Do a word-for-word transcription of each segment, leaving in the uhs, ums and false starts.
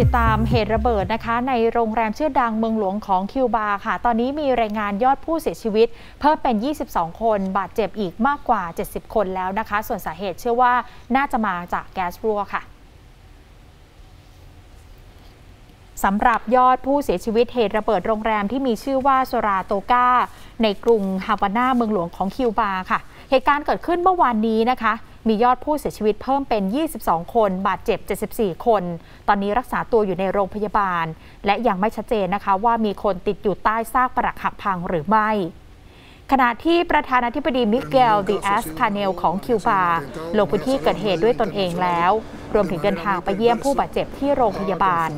ติดตามเหตุระเบิดนะคะในโรงแรมชื่อดังเมืองหลวงของคิวบาค่ะตอนนี้มีรายงานยอดผู้เสียชีวิตเพิ่มเป็นยี่สิบสองคนบาดเจ็บอีกมากกว่าเจ็ดสิบคนแล้วนะคะส่วนสาเหตุเชื่อว่าน่าจะมาจากแก๊สรั่วค่ะสำหรับยอดผู้เสียชีวิตเหตุระเบิดโรงแรมที่มีชื่อว่าโซราโตกาในกรุงฮาวาน่าเมืองหลวงของคิวบาค่ะเหตุการณ์เกิดขึ้นเมื่อวานนี้นะคะมียอดผู้เสียชีวิตเพิ่มเป็นยี่สิบสองคนบาดเจ็บเจ็ดสิบสี่คนตอนนี้รักษาตัวอยู่ในโรงพยาบาลและยังไม่ชัดเจนนะคะว่ามีคนติดอยู่ใต้ซากปรักหักพังหรือไม่ขณะที่ประธานาธิบดีมิเกล ดิอาส คาเนลของคิวบาลงพื้นที่เกิดเหตุด้วยตนเองแล้วรวมถึงเดินทางไปเยี่ยมผู้บาดเจ็บที่โรงพยาบาล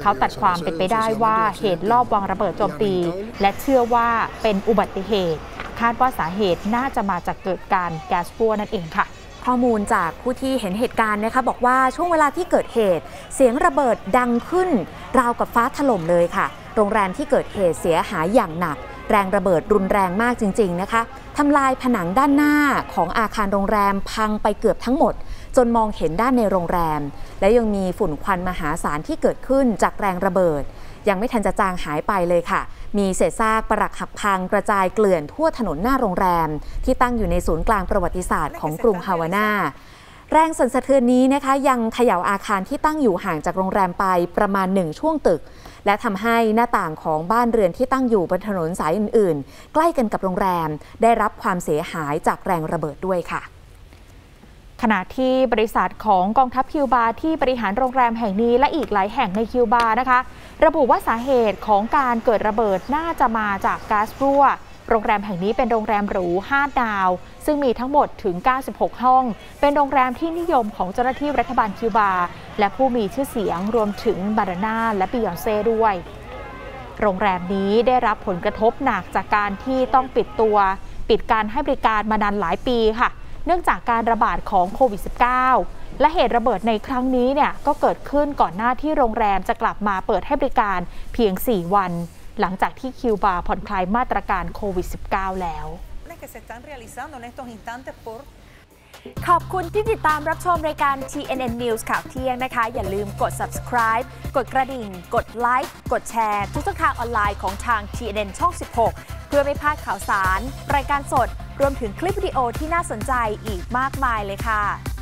เขาตัดความเป็นไปได้ว่าเหตุลอบวางระเบิดโจมตีและเชื่อว่าเป็นอุบัติเหตุคาดว่าสาเหตุน่าจะมาจากเกิดการแก๊สรั่วนั่นเองค่ะข้อมูลจากผู้ที่เห็นเหตุการณ์นะคะบอกว่าช่วงเวลาที่เกิดเหตุเสียงระเบิดดังขึ้นราวกับฟ้าถล่มเลยค่ะโรงแรมที่เกิดเหตุเสียหายอย่างหนักแรงระเบิดรุนแรงมากจริงๆนะคะทำลายผนังด้านหน้าของอาคารโรงแรมพังไปเกือบทั้งหมดจนมองเห็นด้านในโรงแรมและยังมีฝุ่นควันมหาศาลที่เกิดขึ้นจากแรงระเบิดยังไม่ทันจะจางหายไปเลยค่ะมีเศษซากปรักหักพังกระจายเกลื่อนทั่วถนนหน้าโรงแรมที่ตั้งอยู่ในศูนย์กลางประวัติศาสตร์ของกรุงฮาวาน่าแรงสั่นสะเทือนนี้นะคะยังเขย่าอาคารที่ตั้งอยู่ห่างจากโรงแรมไปประมาณหนึ่งช่วงตึกและทำให้หน้าต่างของบ้านเรือนที่ตั้งอยู่บนถนนสายอื่นๆใกล้กันกับโรงแรมได้รับความเสียหายจากแรงระเบิดด้วยค่ะขณะที่บริษัทของกองทัพคิวบาที่บริหารโรงแรมแห่งนี้และอีกหลายแห่งในคิวบานะคะระบุว่าสาเหตุของการเกิดระเบิดน่าจะมาจากก๊าซรั่วโรงแรมแห่งนี้เป็นโรงแรมหรูห้าดาวซึ่งมีทั้งหมดถึงเก้าสิบหกห้องเป็นโรงแรมที่นิยมของเจ้าหน้าที่รัฐบาลคิวบาและผู้มีชื่อเสียงรวมถึงมาดอนน่าและบียอนเซ่ด้วยโรงแรมนี้ได้รับผลกระทบหนักจากการที่ต้องปิดตัวปิดการให้บริการมานานหลายปีค่ะเนื่องจากการระบาดของโควิด สิบเก้า และเหตุระเบิดในครั้งนี้เนี่ยก็เกิดขึ้นก่อนหน้าที่โรงแรมจะกลับมาเปิดให้บริการเพียงสี่วันหลังจากที่คิวบาผ่อนคลายมาตรการโควิด สิบเก้า แล้วขอบคุณที่ติดตามรับชมรายการ ที เอ็น เอ็น News ข่าวเที่ยงนะคะอย่าลืมกด subscribe กดกระดิ่งกดไลค์กดแชร์ทุกช่องทางออนไลน์ของทาง ที เอ็น เอ็น ช่อง สิบหก เพื่อไม่พลาดข่าวสารรายการสดรวมถึงคลิปวิดีโอที่น่าสนใจอีกมากมายเลยค่ะ